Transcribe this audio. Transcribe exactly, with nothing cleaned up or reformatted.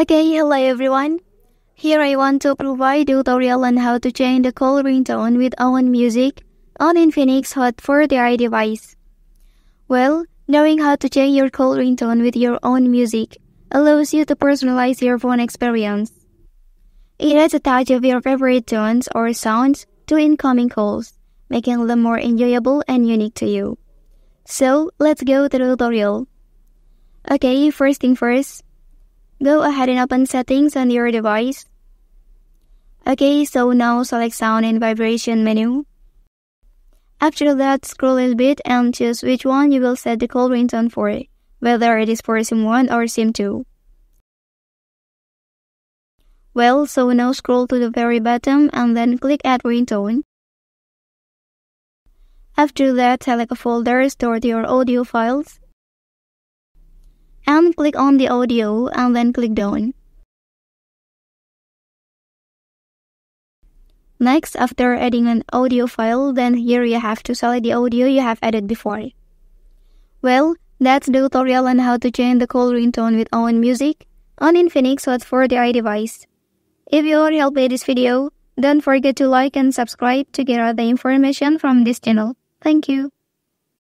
Okay, hello everyone. Here I want to provide tutorial on how to change the call ringtone with own music on Infinix Hot forty i device. Well, knowing how to change your call ringtone with your own music allows you to personalize your phone experience. It adds a touch of your favorite tones or sounds to incoming calls, making them more enjoyable and unique to you. So, let's go to the tutorial. Okay, first thing first, go ahead and open settings on your device. Okay, so now select sound and vibration menu. After that, scroll a little bit and choose which one you will set the call ringtone for, whether it is for SIM one or SIM two. Well, so now scroll to the very bottom and then click Add Ringtone. After that, select a folder stored your audio files, and click on the audio and then click Done. Next, after adding an audio file, then here you have to select the audio you have added before. Well, that's the tutorial on how to change the call ringtone with own music on Infinix Hot forty i device. If you are helped by this video, don't forget to like and subscribe to get all the information from this channel. Thank you.